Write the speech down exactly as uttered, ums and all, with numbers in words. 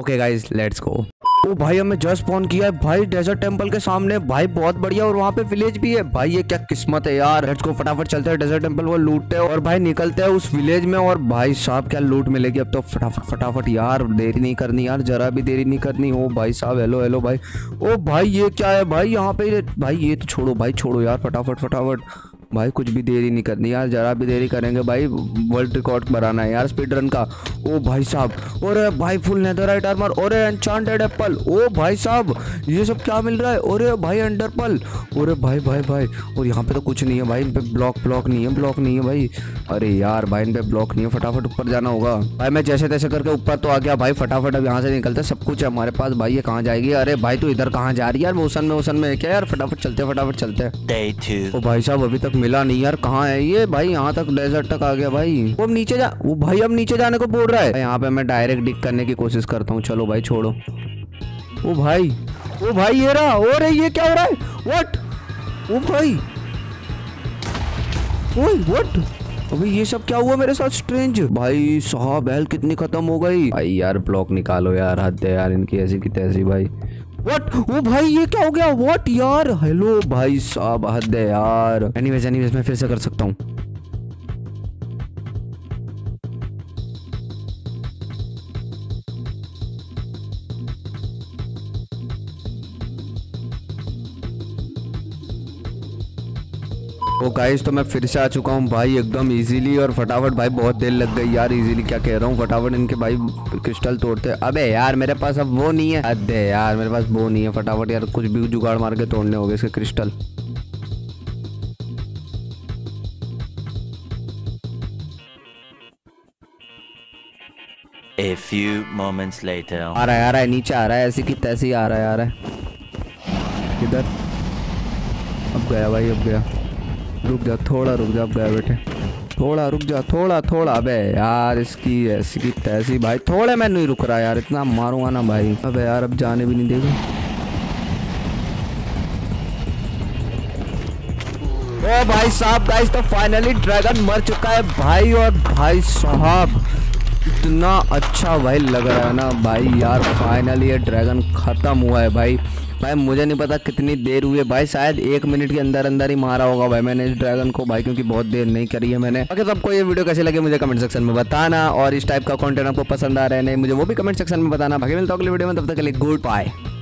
Okay guys let's go. ओ भाई हमें जस्ट फोन किया है भाई डेजर्ट टेंपल के सामने भाई, बहुत बढ़िया। और वहाँ पे विलेज भी है भाई, ये क्या किस्मत है यार। लेट्स गो, फटाफट चलते हैं डेजर्ट टेंपल को लूटते हैं और भाई निकलते हैं उस विलेज में। और भाई साहब क्या लूट मिलेगी अब तो, फटाफट फटाफट यार, देरी नहीं करनी यार, जरा भी देरी नहीं करनी। ओ भाई साहब हेलो हेलो भाई। ओ भाई ये क्या है भाई यहाँ पे भाई, ये तो छोड़ो भाई, छोड़ो यार, फटाफट फटाफट भाई, कुछ भी देरी नहीं करनी यार, जरा भी देरी करेंगे भाई वर्ल्ड रिकॉर्ड बनाना है यार स्पीड रन का। ओ भाई साहब, और भाई फुल नेदरराइट आर्मर और एन्चांटेड एप्पल। ओ भाई साहब ये सब क्या मिल रहा है, और भाई एंडरपल, और भाई भाई भाई। और यहाँ पे तो कुछ नहीं है भाई, इन पे ब्लॉक ब्लॉक नहीं है, ब्लॉक नहीं है भाई। अरे यार भाई इन पे ब्लॉक नहीं है, फटाफट ऊपर जाना होगा भाई। मैं जैसे तैसे करके ऊपर तो आ गया भाई, फटाफट अब यहाँ से निकलते, सब कुछ है हमारे पास भाई। ये कहाँ जाएगी, अरे भाई तो इधर कहाँ जा रही है यार, मोशन में मोशन में क्या यार, फटाफट चलते फटाफट चलते। भाई साहब अभी तक मिला नहीं यार, कहाँ है ये भाई, यहाँ तक डेजर्ट तक आ गया भाई। वो नीचे जा, वो भाई अब नीचे जाने को बोल रहा है। यहाँ पे मैं डायरेक्ट डिक करने की कोशिश करता हूँ, चलो भाई छोड़ो। ओ भाई ओ भाई ये रहा, ओ रे ये क्या हो रहा है, व्हाट। ओ भाई ओए व्हाट, अबे ये सब क्या हुआ मेरे साथ, स्ट्रेंज भाई साहब। हेल्थ कितनी खत्म हो गई भाई यार, ब्लॉक निकालो यार, हद है यार इनकी, ऐसी की तैसी भाई। व्हाट, वो भाई ये क्या हो गया, व्हाट यार, हेलो भाई साहब हद है यार। एनीवेज एनीवेज मैं फिर से कर सकता हूँ। ओ गाइस तो मैं फिर से आ चुका हूँ भाई एकदम इजीली और फटाफट भाई, बहुत देर लग गई यार, इजीली क्या कह रहा हूँ, फटाफट इनके भाई क्रिस्टल तोड़ते। अबे यार मेरे पास अब वो नहीं है, अरे यार मेरे पास वो नहीं है, फटाफट यार कुछ भी जुगाड़ मार के तोड़ने होंगे इसके crystal. A few moments later. आ रहा है आ रहा है, नीचे आ रहा है, ऐसी की तैसी आ रहा है आ रहा है इधर। अब गया भाई, अब गया, रुक जा थोड़ा, रुक जा, अब गया बेटे, थोड़ा रुक जा, थोड़ा थोड़ा। अबे यार इसकी ऐसी की तैसी भाई, थोड़े मैं नहीं रुक रहा यार, इतना मारूंगा ना भाई। अबे यार अब जाने भी नहीं देगा। ओ भाई साहब गाइस तो फाइनली ड्रैगन मर चुका है भाई, और भाई साहब इतना अच्छा भाई लग रहा है ना भाई यार, फाइनली ये ड्रैगन खत्म हुआ है भाई। भाई मुझे नहीं पता कितनी देर हुई है भाई, शायद एक मिनट के अंदर अंदर ही मारा होगा भाई मैंने इस ड्रैगन को भाई, क्योंकि बहुत देर नहीं करी है मैंने। अगर आपको ये वीडियो कैसे लगे मुझे कमेंट सेक्शन में बताना, और इस टाइप का कंटेंट आपको पसंद आ रहा है नहीं मुझे वो भी कमेंट सेक्शन में बताना। बाकी मिलता हूं अगले वीडियो में, तब तक के लिए गुड बाय।